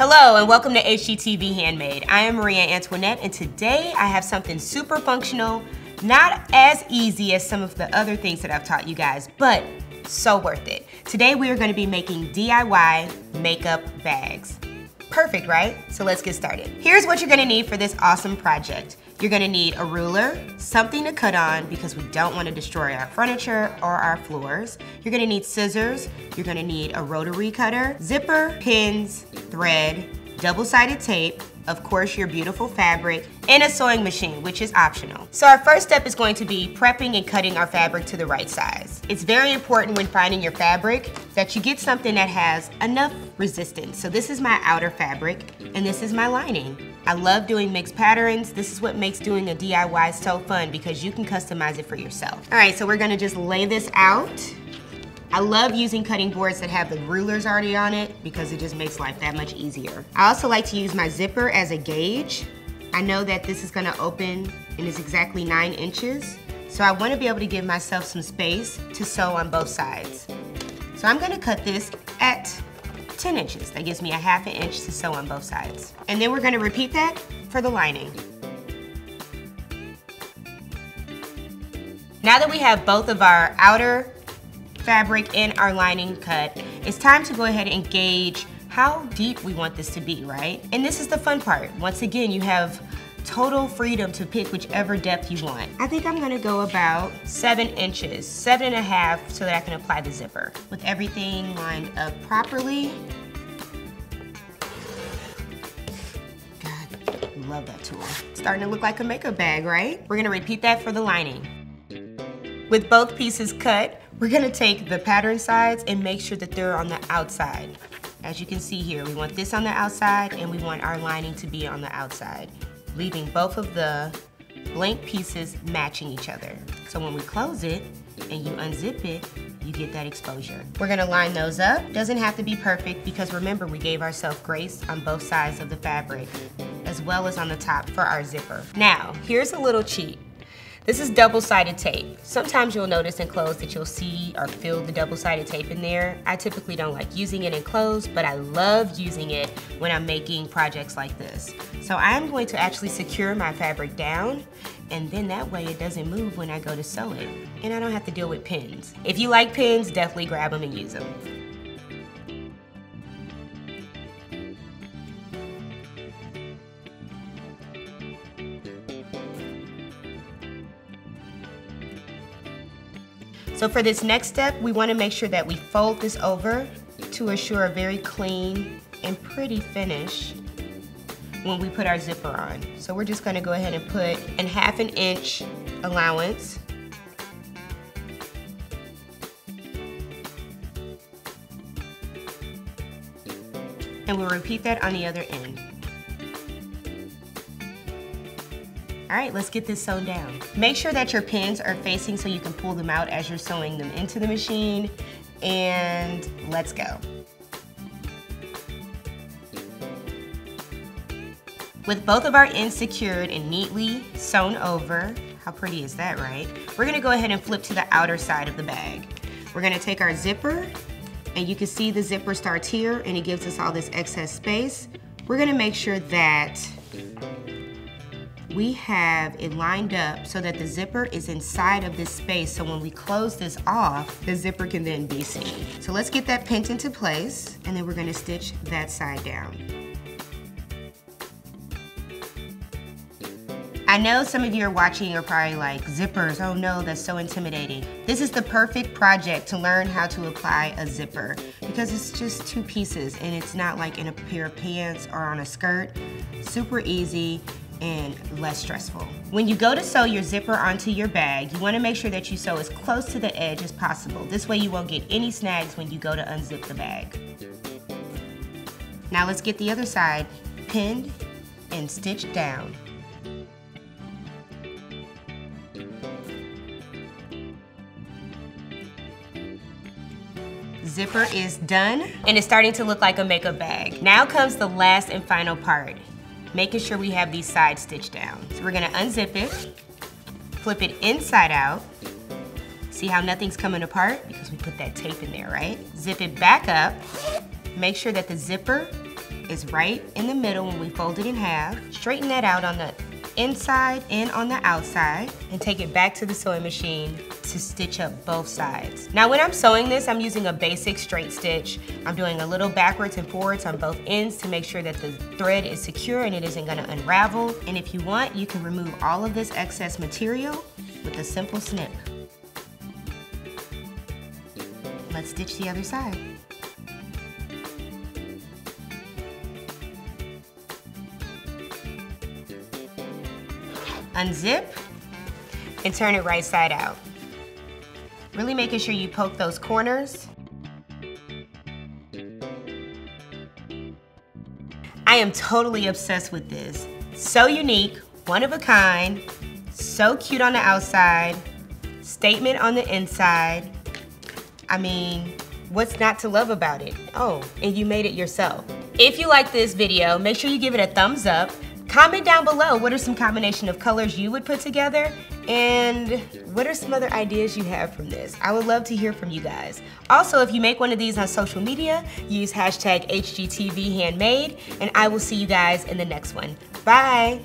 Hello and welcome to HGTV Handmade. I am Maria Antoinette, and today I have something super functional, not as easy as some of the other things that I've taught you guys, but so worth it. Today we are going to be making DIY makeup bags. Perfect, right? So let's get started. Here's what you're going to need for this awesome project. You're going to need a ruler, something to cut on because we don't want to destroy our furniture or our floors. You're going to need scissors. You're going to need a rotary cutter, zipper, pins, thread, double-sided tape, of course your beautiful fabric, and a sewing machine, which is optional. So our first step is going to be prepping and cutting our fabric to the right size. It's very important when finding your fabric that you get something that has enough resistance. So this is my outer fabric, and this is my lining. I love doing mixed patterns. This is what makes doing a DIY so fun because you can customize it for yourself. All right, so we're gonna just lay this out. I love using cutting boards that have the rulers already on it because it just makes life that much easier. I also like to use my zipper as a gauge. I know that this is gonna open and is exactly 9 inches. So I wanna be able to give myself some space to sew on both sides. So I'm gonna cut this at 10 inches. That gives me a half an inch to sew on both sides. And then we're going to repeat that for the lining. Now that we have both of our outer fabric and our lining cut, it's time to go ahead and gauge how deep we want this to be, right? And this is the fun part. Once again, you have total freedom to pick whichever depth you want. I think I'm gonna go about 7 inches, 7.5, so that I can apply the zipper. With everything lined up properly. God, love that tool. It's starting to look like a makeup bag, right? We're gonna repeat that for the lining. With both pieces cut, we're gonna take the pattern sides and make sure that they're on the outside. As you can see here, we want this on the outside and we want our lining to be on the outside, leaving both of the blank pieces matching each other. So when we close it and you unzip it, you get that exposure. We're gonna line those up. Doesn't have to be perfect because remember, we gave ourselves grace on both sides of the fabric as well as on the top for our zipper. Now, here's a little cheat. This is double-sided tape. Sometimes you'll notice in clothes that you'll see or feel the double-sided tape in there. I typically don't like using it in clothes, but I love using it when I'm making projects like this. So I'm going to actually secure my fabric down, and then that way it doesn't move when I go to sew it, and I don't have to deal with pins. If you like pins, definitely grab them and use them. So for this next step, we want to make sure that we fold this over to assure a very clean and pretty finish when we put our zipper on. So we're just going to go ahead and put a half an inch allowance. And we'll repeat that on the other end. All right, let's get this sewn down. Make sure that your pins are facing so you can pull them out as you're sewing them into the machine, and let's go. With both of our ends secured and neatly sewn over, how pretty is that, right? We're gonna go ahead and flip to the outer side of the bag. We're gonna take our zipper, and you can see the zipper starts here, and it gives us all this excess space. We're gonna make sure that we have it lined up so that the zipper is inside of this space, so when we close this off, the zipper can then be seen. So let's get that pinned into place, and then we're gonna stitch that side down. I know some of you are watching are probably like, zippers, oh no, that's so intimidating. This is the perfect project to learn how to apply a zipper because it's just two pieces and it's not like in a pair of pants or on a skirt. Super easy and less stressful. When you go to sew your zipper onto your bag, you want to make sure that you sew as close to the edge as possible. This way you won't get any snags when you go to unzip the bag. Now let's get the other side pinned and stitched down. Zipper is done, and it's starting to look like a makeup bag. Now comes the last and final part, making sure we have these sides stitched down. So we're gonna unzip it, flip it inside out. See how nothing's coming apart? Because we put that tape in there, right? Zip it back up. Make sure that the zipper is right in the middle when we fold it in half. Straighten that out on the inside and on the outside, and take it back to the sewing machine to stitch up both sides. Now when I'm sewing this, I'm using a basic straight stitch. I'm doing a little backwards and forwards on both ends to make sure that the thread is secure and it isn't gonna unravel. And if you want, you can remove all of this excess material with a simple snip. Let's stitch the other side. Unzip and turn it right side out. Really making sure you poke those corners. I am totally obsessed with this. So unique, one of a kind, so cute on the outside, statement on the inside. I mean, what's not to love about it? Oh, and you made it yourself. If you like this video, make sure you give it a thumbs up. Comment down below what are some combination of colors you would put together, and what are some other ideas you have from this. I would love to hear from you guys. Also, if you make one of these on social media, use #HGTV Handmade, and I will see you guys in the next one. Bye.